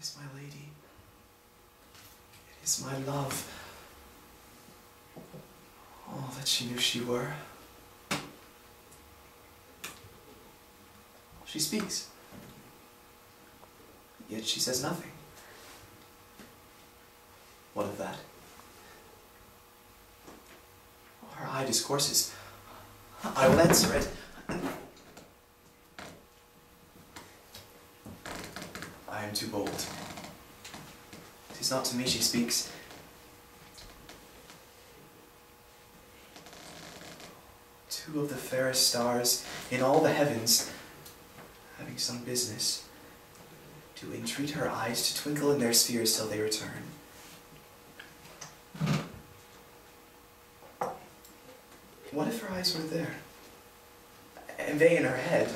It is my lady. It is my love. All that she knew she were. She speaks, yet she says nothing. What of that? Her eye discourses. I will answer it. I am too bold. 'Tis not to me she speaks. Two of the fairest stars in all the heavens, having some business, to entreat her eyes to twinkle in their spheres till they return. What if her eyes were there, and they in her head?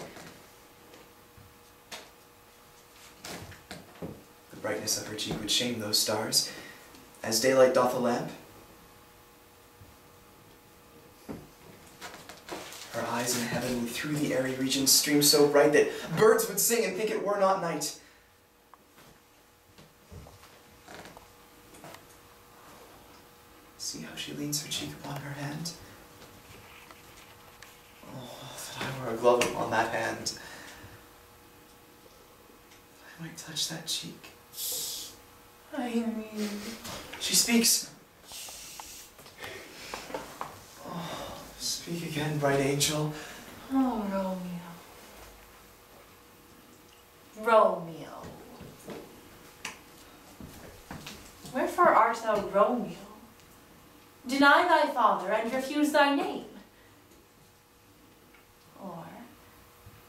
The brightness of her cheek would shame those stars, as daylight doth a lamp. Her eyes in heaven would through the airy regions stream so bright that birds would sing and think it were not night. See how she leans her cheek upon her hand? Oh, that I were a glove upon that hand. I might touch that cheek. I mean... She speaks. Speak again, bright angel. Oh, Romeo. Romeo. Wherefore art thou Romeo? Deny thy father and refuse thy name. Or,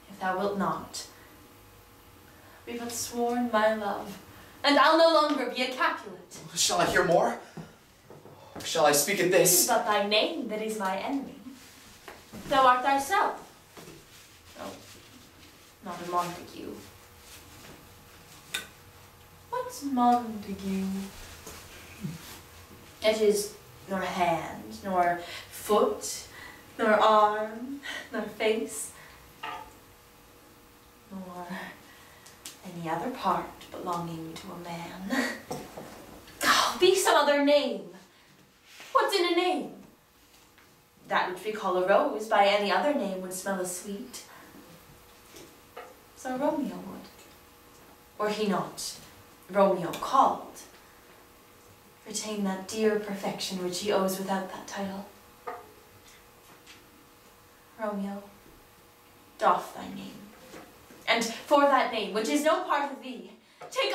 if thou wilt not, be but sworn my love, and I'll no longer be a Capulet. Shall I hear more? Or shall I speak at this? It is but thy name that is my enemy. Thou art thyself. Oh, not a Montague. What's Montague? It is nor hand, nor foot, nor arm, nor face, nor any other part belonging to a man. Oh, be some other name. What's in a name? That which we call a rose by any other name would smell as sweet. So Romeo would. Were he not Romeo called, retain that dear perfection which he owes without that title. Romeo, doff thy name, and for that name, which is no part of thee, take